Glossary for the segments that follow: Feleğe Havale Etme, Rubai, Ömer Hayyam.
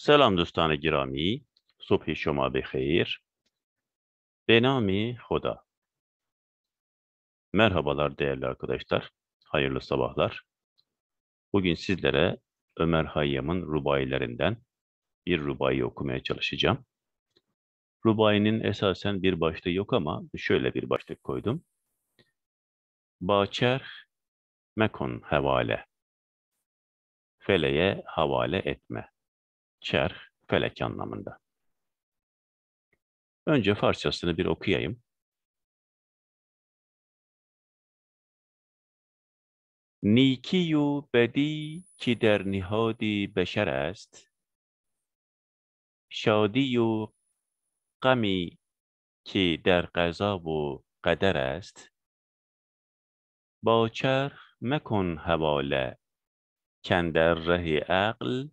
سلام دوستان گرامی، صبح شما بخیر. به نام خدا. Merhabalar değerli arkadaşlar. Hayırlı sabahlar. Bugün sizlere Ömer Hayyam'ın rubailerinden bir rubayı okumaya çalışacağım. Rubainin esasen bir başlığı yok ama şöyle bir başlık koydum. Bahçer mekon havale. Feleğe havale etme. Çerh, felek anlamında. Önce Farsçasını bir okuyayım. Niki u bedi ki der nihadi beşer est, şadi u gami ki der qaza bu qader est, ba çerh mekon havale, kender rehi aql,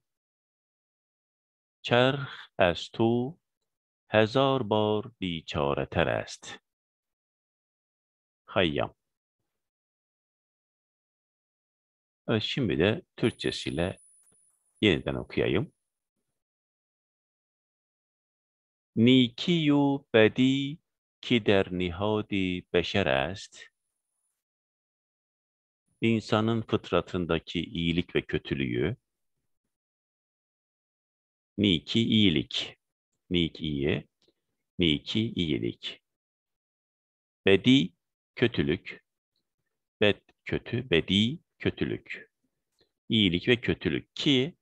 چرخ از تو هزار بار بیچاره تر است. Hayyam. Şimdi de Türkçesiyle yeniden okuyayım. Niki u bedi ki der nihadi beşer est. İnsanın fıtratındaki iyilik ve kötülüğü, Niki iyilik, Niki iyilik. Bedi kötülük, bed kötü, bedi kötülük. İyilik ve kötülük ki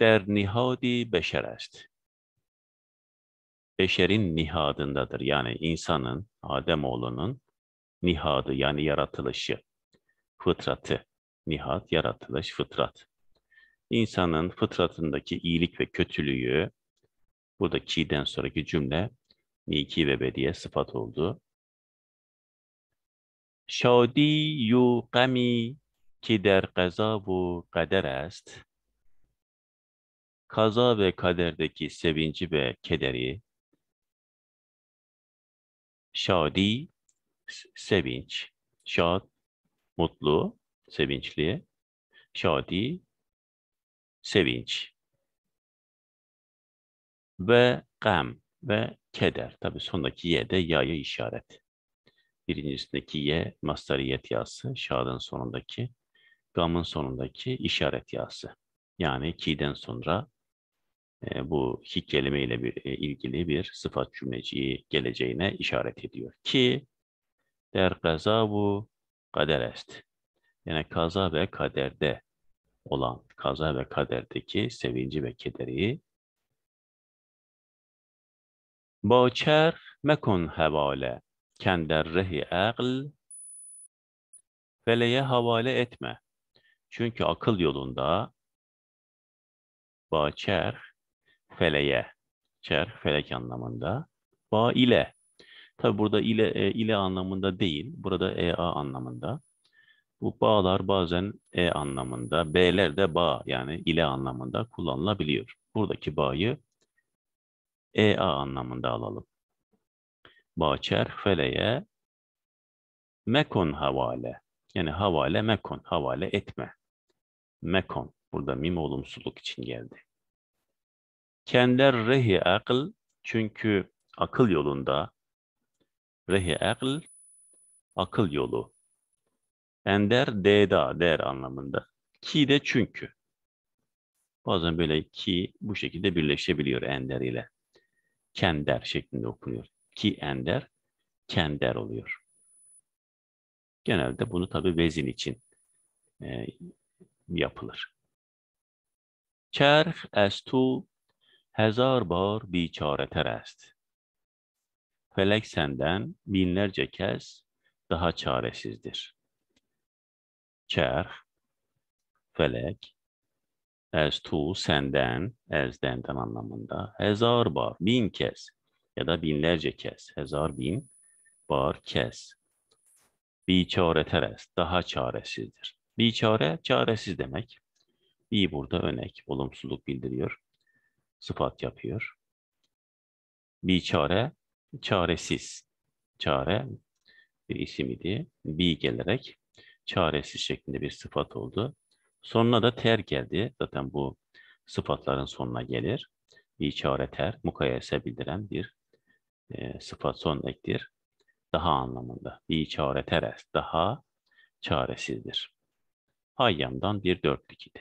der nihadi beşer est. Beşerin nihadındadır, yani insanın, Ademoğlunun nihadı, yani yaratılışı, fıtratı. Nihad, yaratılış, fıtrat. İnsanın fıtratındaki iyilik ve kötülüğü, burada ki'den sonraki cümle niki ve bediye sıfat oldu. Şadi yu gami ki der qaza bu kader est. Kaza ve kaderdeki sevinci ve kederi. Şadi, sevinç. Şad, mutlu, sevinçli. Şadi, sevinç ve gam ve keder. Tabi sondaki ye de ya'ya işaret. Birincisindeki ye mastariyet yası, şadın sonundaki, gamın sonundaki işaret yası. Yani ki'den sonra bu iki kelimeyle ilgili bir sıfat cümleciği geleceğine işaret ediyor. Ki der kaza bu kader est. Yani kaza ve kaderde olan, kaza ve kaderdeki sevinci ve kederi. Ba çerh mekon havale, kender rehi aql, feleye havale etme. Çünkü akıl yolunda ba çerh feleye, çerh felek anlamında, ba ile. Tabi burada ile anlamında değil, burada ea anlamında. Bu bağlar bazen e anlamında, b'ler de bağ, yani ile anlamında kullanılabiliyor. Buradaki ba'yı ea anlamında alalım. Bahçer feleye mekon havale. Yani havale mekon, havale etme. Mekon, burada mim olumsuzluk için geldi. Kender rehi akıl, çünkü akıl yolunda, rehi akıl, akıl yolu. Ender, deda, der anlamında. Ki de çünkü. Bazen böyle ki bu şekilde birleşebiliyor ender ile. Kender şeklinde okunuyor. Ki ender, kender oluyor. Genelde bunu tabi vezin için yapılır. Çerh estu hezar bar biçare ter est. Felek senden binlerce kez daha çaresizdir. Çerh, felek, estu, senden, ezdenden anlamında. Hezar bar, bin kez ya da binlerce kez. Hezar, bin, bar, kez. Biçare ter est, daha çaresizdir. Biçare, çaresiz demek. Bi burada önek, olumsuzluk bildiriyor. Sıfat yapıyor. Biçare, çaresiz. Çare bir isim idi. Bi gelerek çaresiz şeklinde bir sıfat oldu. Sonuna da ter geldi. Zaten bu sıfatların sonuna gelir. İşareter, mukayese bildiren bir sıfat son ektir. Daha anlamında. İşareter, daha çaresizdir. Hayyam'dan bir dörtlük idi.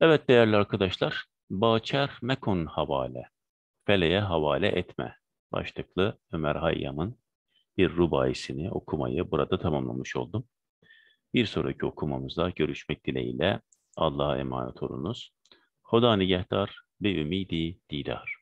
Evet değerli arkadaşlar, Bahçer Mekun Havale, Feleğe Havale Etme başlıklı Ömer Hayyam'ın bir rubaisini okumayı burada tamamlamış oldum. Bir sonraki okumamızda görüşmek dileğiyle. Allah'a emanet olunuz. Hoda nigehdar, bi ümidi didar.